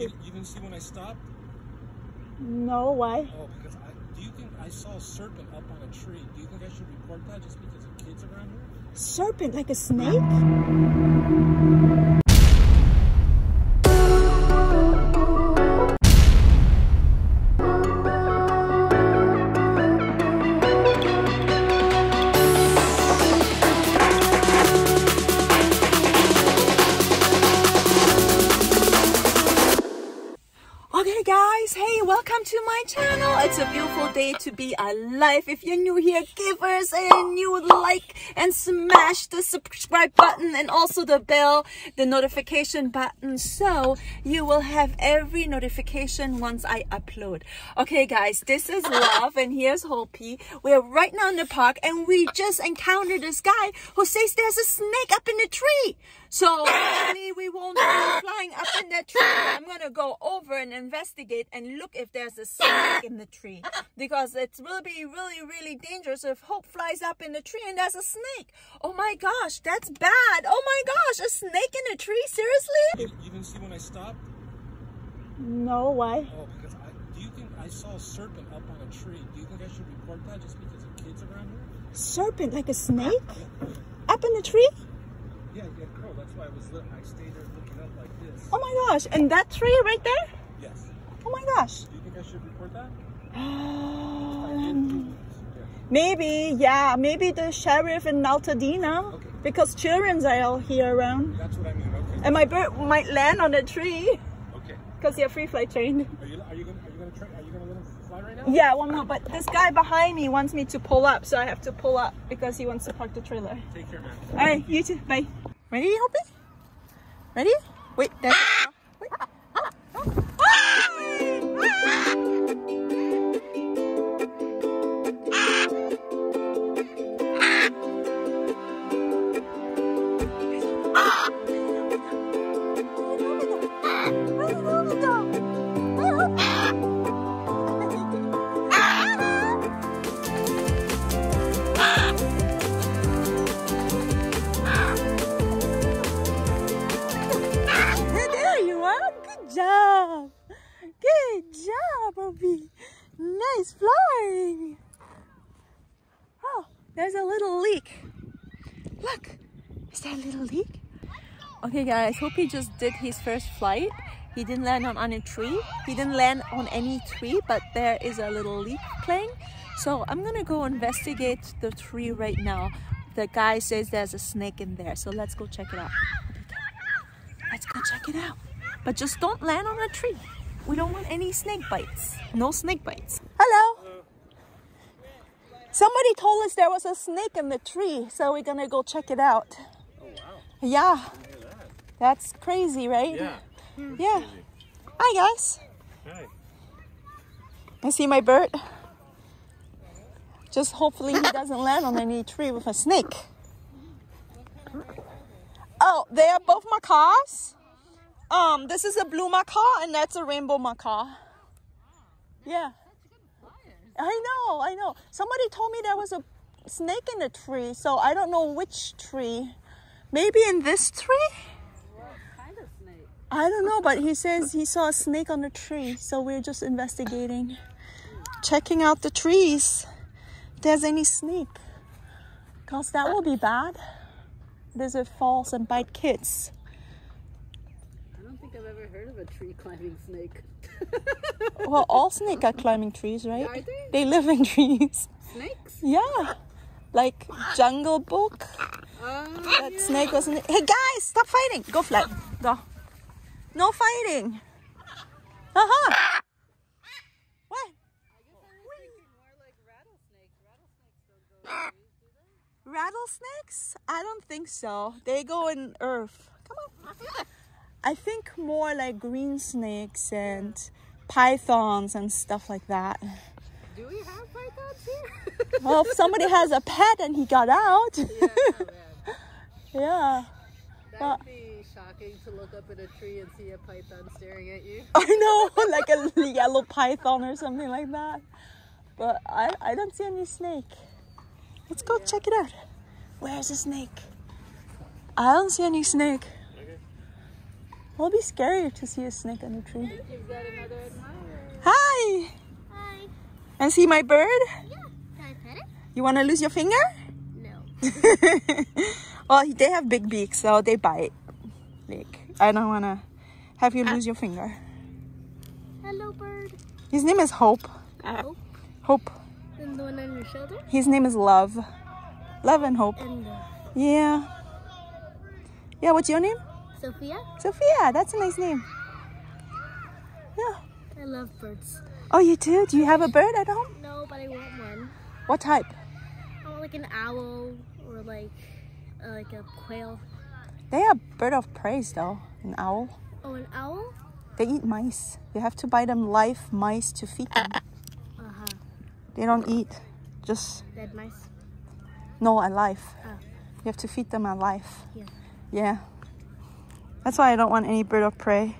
You didn't see when I stopped? No, why? Oh, because do you think I saw a serpent up on a tree? Do you think I should report that just because of kids around here? Serpent, like a snake? It's a beautiful day to be alive. If you're new here, give us a new like and smash the subscribe button and also the bell, the notification button, so you will have every notification once I upload. Okay guys, this is Love and here's HOPE. We're right now in the park and we just encountered this guy who says there's a snake up in the tree. So hopefully we won't be flying up in that tree. I'm gonna go over and investigate and look if there's a snake in the tree, because it will be really dangerous if Hope flies up in the tree and there's a snake. Oh my gosh, that's bad. Oh my gosh, a snake in a tree? Seriously? You didn't see when I stopped? No, why? Oh, because do you think I saw a serpent up on a tree? Do you think I should report that just because of kids around here? Serpent, like a snake? Up in the tree? Yeah, cool. That's why I was lit. I stayed there looking up like this. Oh my gosh, and that tree right there? Yes. Oh my gosh. Do you think I should report that? Maybe, yeah. Maybe the sheriff in Altadena, okay, because children are all here around. That's what I mean, okay. And my bird might land on the tree. Okay. Because you're free flight trained. Are you gonna let him fly right now? Yeah, one more, but this guy behind me wants me to pull up, so I have to pull up because he wants to park the trailer. Take care, man. Alright, you too. Bye. Ready, Hopi? Ready? Wait, that's it. Nice flying. Oh, there's a little leak. Look, is that a little leak? Okay guys, Hopi just did his first flight. He didn't land on a tree. He didn't land on any tree, but there is a little leak playing. So I'm gonna go investigate the tree right now. The guy says there's a snake in there, so let's go check it out. Let's go check it out. But just don't land on a tree. We don't want any snake bites. No snake bites. Hello. Hello. Somebody told us there was a snake in the tree, so we're gonna go check it out. Oh wow. Yeah. That's crazy, right? Yeah. Yeah. Crazy. Hi guys. Hi. I see my bird. Just hopefully he doesn't land on any tree with a snake. Oh, they are both macaws. This is a blue macaw and that's a rainbow macaw. Wow, yeah. Such good flyers. I know. Somebody told me there was a snake in the tree, so I don't know which tree. Maybe in this tree? What kind of snake? I don't know, but he says he saw a snake on the tree, so we're just investigating. Checking out the trees. If there's any snake. Because that will be bad. Lizard falls and bite kids. I've ever heard of a tree climbing snake. Well, all snakes are climbing trees, right? Are they? They live in trees. Snakes? Yeah. Like Jungle Book. That yeah. Snake wasn't... Hey guys, stop fighting. Go fly. Go. No fighting. Uh-huh. What? I guess I was thinking more like rattlesnakes. Rattlesnakes don't go in trees, do they? Rattlesnakes? I don't think so. They go in earth. Come on. I think more like green snakes and pythons and stuff like that. Do we have pythons here? Well, if somebody has a pet and he got out. Yeah, man. Yeah. That would be shocking to look up in a tree and see a python staring at you. I know, like a yellow python or something like that. But I don't see any snake. Let's go check it out. Where's the snake? I don't see any snake. It'll be scarier to see a snake on the tree. You've got another admirer. Hi! Hi. And see my bird? Yeah. Can I pet it? You want to lose your finger? No. Well, they have big beaks, so they bite. Like, I don't want to have you lose your finger. Hello, bird. His name is Hope. Hope? Hope. And the one on your shoulder? His name is Love. Love and Hope. And Love. Yeah. Yeah, what's your name? Sophia. Sophia, that's a nice name. Yeah. I love birds. Oh, you do? Do you have a bird at home? No, but I want one. What type? I want like an owl or like a quail. They are bird of prey though, an owl. Oh, an owl? They eat mice. You have to buy them live mice to feed them. Uh-huh. They don't eat, just... Dead mice? No, alive. Oh. You have to feed them alive. Yeah. Yeah. That's why I don't want any bird of prey.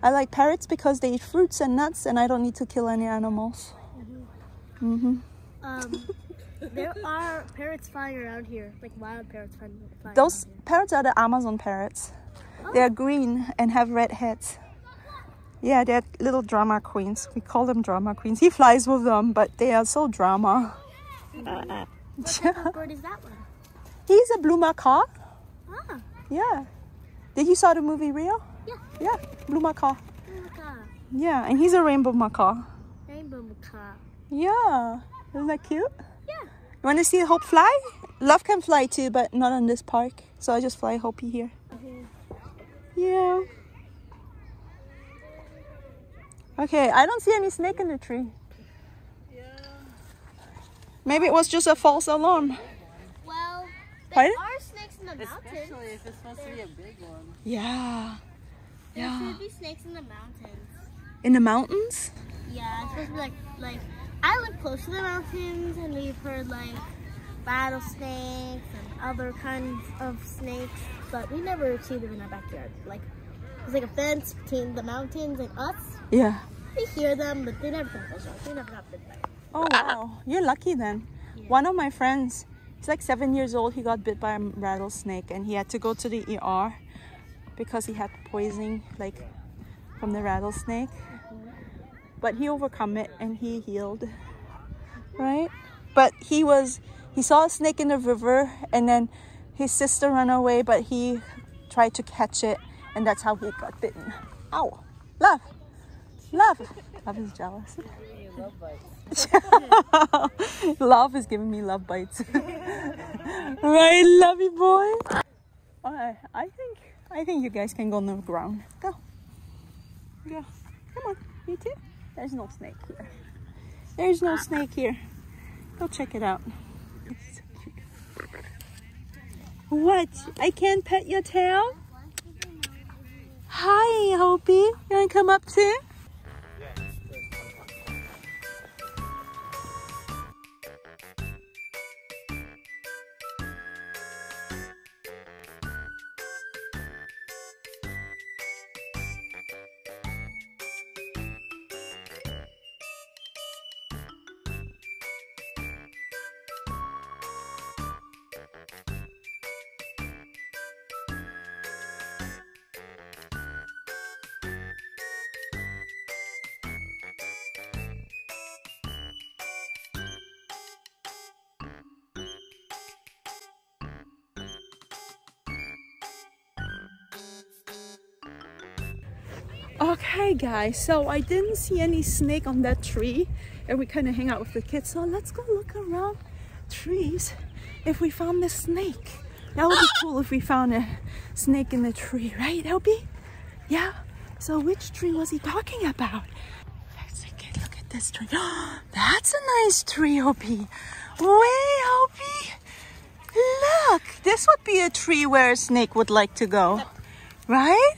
I like parrots because they eat fruits and nuts and I don't need to kill any animals. Mm-hmm. Mm-hmm. There are parrots flying around here, like wild parrots flying around. Those parrots are the Amazon parrots. Oh. They are green and have red heads. Yeah, they're little drama queens. We call them drama queens. He flies with them, but they are so drama. Mm-hmm. What type of bird is that one? He's a blue macaw. Ah. Yeah. Did you saw the movie Rio? Yeah. Yeah, blue macaw. Blue macaw. Yeah, and he's a rainbow macaw. Rainbow macaw. Yeah. Isn't that cute? Yeah. You want to see Hope fly? Love can fly too, but not on this park. So I just fly Hope here. Okay. Yeah. Okay, I don't see any snake in the tree. Yeah. Maybe it was just a false alarm. Well, there are snakes in the mountains. Especially if it's supposed to be a big one. Yeah. Yeah. There should be snakes in the mountains. In the mountains? Yeah, it's supposed to be like I live close to the mountains and we've heard like rattlesnakes and other kinds of snakes, but we never see them in our backyard. Like there's like a fence between the mountains and us. Yeah. We hear them, but they never come close. They never got bit by them. Oh wow, you're lucky then. Yeah. One of my friends, he's like 7 years old, he got bit by a rattlesnake and he had to go to the ER because he had poisoning like from the rattlesnake. But he overcome it and he healed, right? But he saw a snake in the river and then his sister ran away, but he tried to catch it and that's how he got bitten. Ow! Love! Love! Love is jealous. Love bites. Love is giving me love bites. Right, lovey boy? Alright, I think you guys can go on the ground. Go. Yeah. Come on, you too. There's no snake here. There's no snake here. Go check it out. It's so cute. What? I can't pet your tail? Hi, Hopey. You wanna come up too? Okay guys, so I didn't see any snake on that tree and we kind of hang out with the kids, so let's go look around trees if we found the snake. That would be cool if we found a snake in the tree, right Hopey? Yeah, so which tree was he talking about? Let's take a look at this tree. That's a nice tree, Hopey. Way, Hopey, look, this would be a tree where a snake would like to go, right?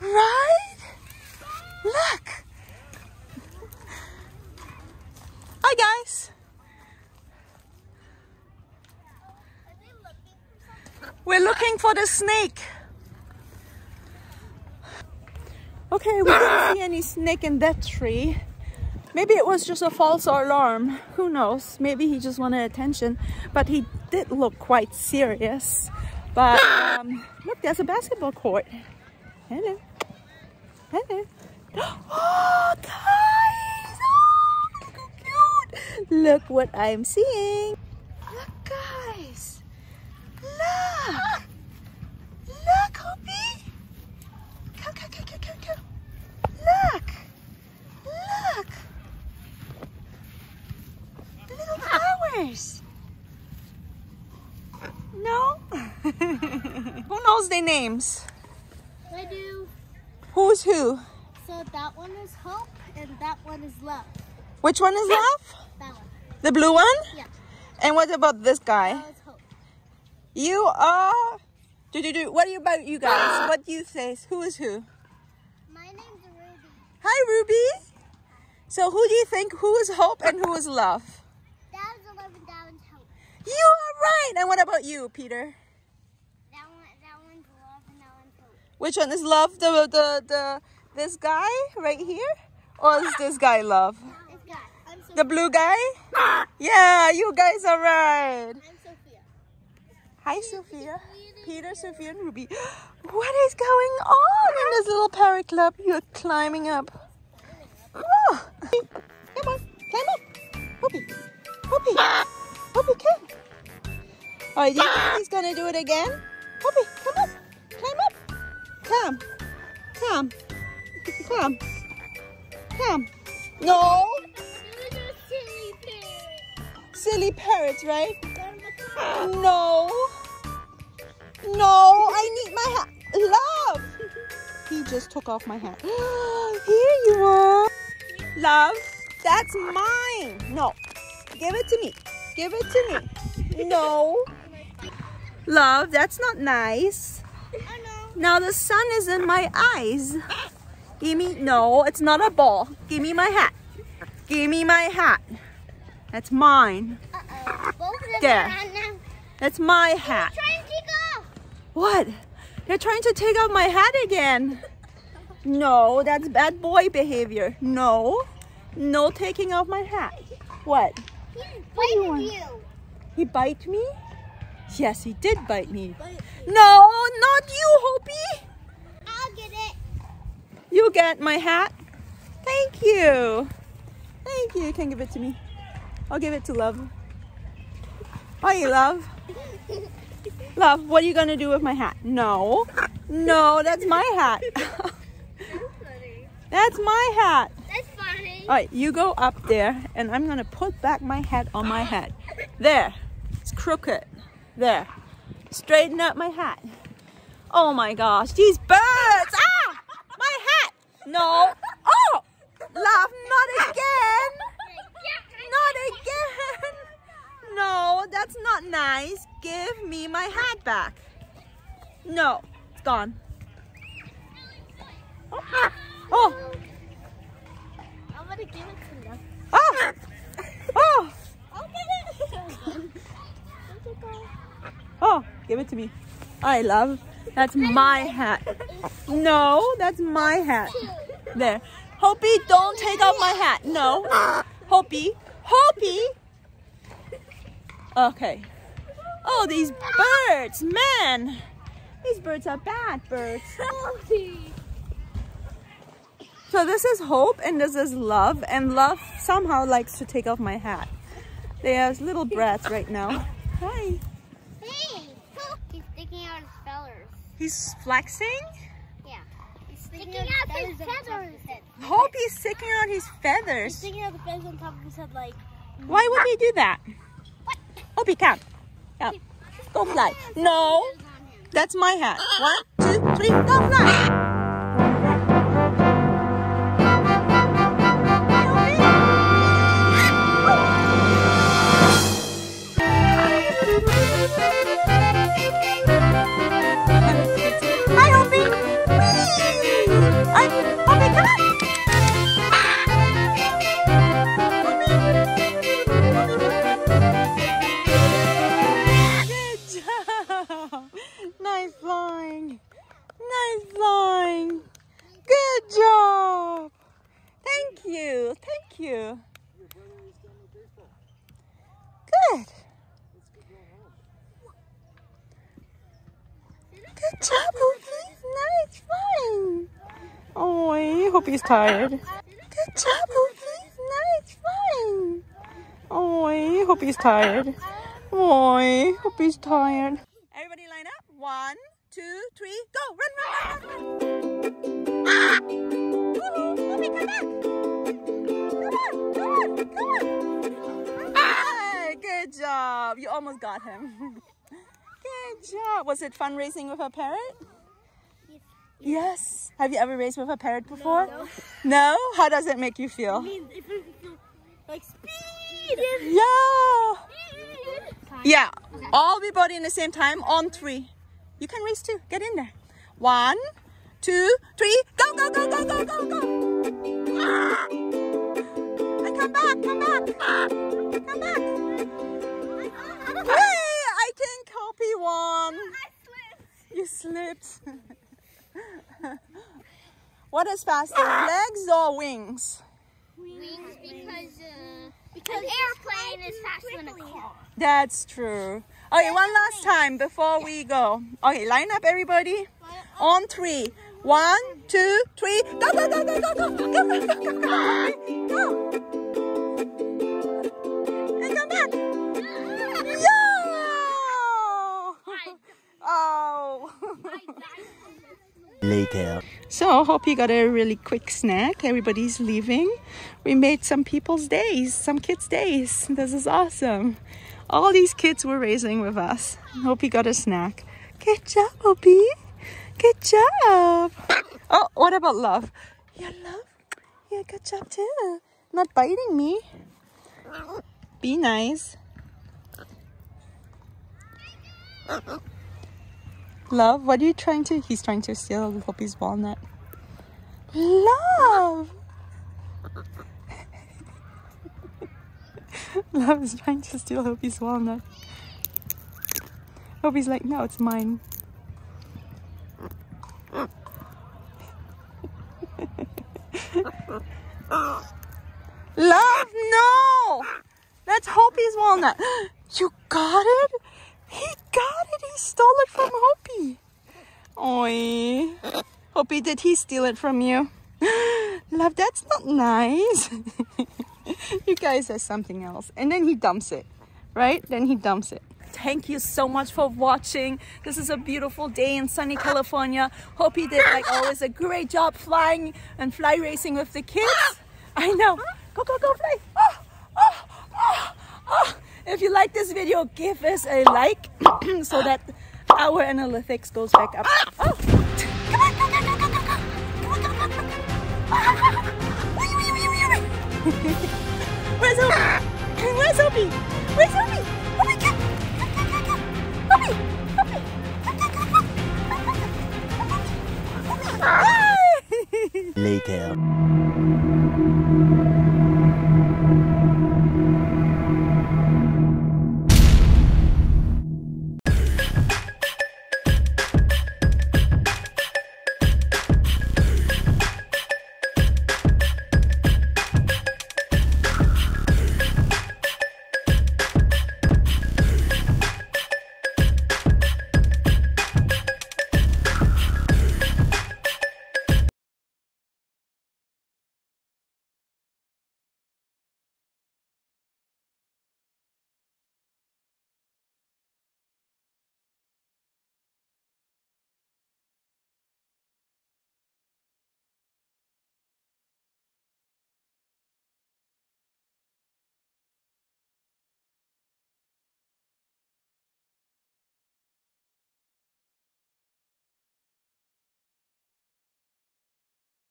Right? Look! Hi guys! We're looking for the snake. Okay, we didn't see any snake in that tree. Maybe it was just a false alarm. Who knows? Maybe he just wanted attention. But he did look quite serious. But look, there's a basketball court. Hello. Hello. Oh, guys! Oh, you're so cute! Look what I'm seeing. Look, guys. Look. Look, Hopi. Come. Look. Look. Little flowers. No? Who knows their names? I do. Who's who? So that one is Hope and that one is Love. Which one is Love? That one. The blue one? Yeah. And what about this guy? That is Hope. You are... What are you about, you guys? What do you say? Who is who? My name's Ruby. Hi, Ruby. So who do you think? Who is Hope and who is Love? That is Love and that one's Hope. You are right. And what about you, Peter? Which one is Love? This guy right here, or is this guy Love? This guy. I'm Sophia. The blue guy? Yeah, you guys are right. I'm Sophia. Hi, Sophia. Peter, Sophia, and Ruby. What is going on in this little parrot club? You're climbing up. Oh. Come on, climb up, Hopi, Hopi, Hopi, come. All right, do you think he's gonna do it again? Hopi, come up, climb up. Come. No. Silly parrots. Silly parrots, right? No, I need my hat. Love. He just took off my hat. Here you are. Love, that's mine. No, give it to me. Give it to me. No. Love, that's not nice. Now the sun is in my eyes. Give me, no, it's not a ball. Give me my hat. Give me my hat. That's mine. There. That's my hat. They're trying to take off. What? They're trying to take off my hat again. No, that's bad boy behavior. No taking off my hat. What? He bited you. He bite me? Yes, he did bite me. No, not you, Hopi. I'll get it. You get my hat. Thank you. Thank you. You can give it to me. I'll give it to Love. Hi, Love. Love, what are you going to do with my hat? No, that's my hat. That's my hat. That's funny. All right, you go up there, and I'm going to put back my hat on my head. There. It's crooked. There. Straighten up my hat. Oh my gosh, these birds! Ah! My hat! No! Oh! Love, not again! Not again! No, that's not nice. Give me my hat back. No, it's gone. Oh! Oh! I'm gonna give it to them. Oh! Oh! Oh, give it to me. All right, Love. That's my hat. No, that's my hat. There. Hopi, don't take off my hat. No. Hopi. Okay. Oh, these birds, man. These birds are bad birds. So this is Hope and this is Love. And Love somehow likes to take off my hat. They are little brats right now. Hi. He's flexing? Yeah. He's sticking out his feathers. Hope he's sticking out his feathers. He's sticking out the feathers on top of his head like... Why would he do that? What? Hope, come. Go fly. No. That's my hat. 1, 2, 3, go fly. Thank you. Your brother is done with baseball. Good. Let's go home. Good job, Hopi. Nice, fine. hope he's tired. Good job, Ruby. No, it's fine. Oh, I hope he's tired. Oh, I hope he's tired. Everybody line up. 1, 2, 3, go! Run, run, run, run, run! Woohoo! Ruby, come back! Come on, come on, come on! Ah, good job. You almost got him. Good job. Was it fun racing with a parrot? Yes. Have you ever raced with a parrot before? No. No? How does it make you feel? It means it feels like speed. Yeah. Speed. Yeah. Okay. All the body in the same time on 3. You can race too. Get in there. 1, 2, 3. Go, go, go, go, go, go, go. Ah. And come back, come back. Ah. Come back. Hey, I think Hopi won. No, I slipped. You slipped. What is faster, legs or wings? Wings, because an airplane is faster than a car. That's true. Okay, one last time before we go. Okay, line up everybody. On 3. 1, 2, 3. Go, go, go, go, go, go, go, go, go, go, go, go. And come back. Yeah! Oh. Later. So, hope you got a really quick snack. Everybody's leaving. We made some people's days, some kids' days. This is awesome. All these kids were racing with us. Hope you got a snack. Good job, Opie. Good job. Oh, what about Love? Yeah, Love. Yeah, good job too. Not biting me. Be nice. Love, what are you trying to? He's trying to steal Hopi's walnut. Love! Love is trying to steal Hopi's walnut. Hopi's like, no, it's mine. Love, no! That's Hopi's walnut. You got it? He got it! He stole it from Hopi! Oi! Hopi, did he steal it from you? Love, that's not nice! You guys have something else. And then he dumps it, right? Then he dumps it. Thank you so much for watching. This is a beautiful day in sunny California. Hopi did, like always, a great job flying and fly racing with the kids. I know! Go, go, go, fly! Oh, oh, oh, oh. If you like this video, give us a like so that our analytics goes back up. Oh. Come on, come on, come on, come on. Come on, come on, come on. Where's Hopi? Where's Hopi? Where's Hopi? Hopi, come. Come, come, come. Hopi, Hopi. Come, come, come, come. Hopi, Hopi. Later.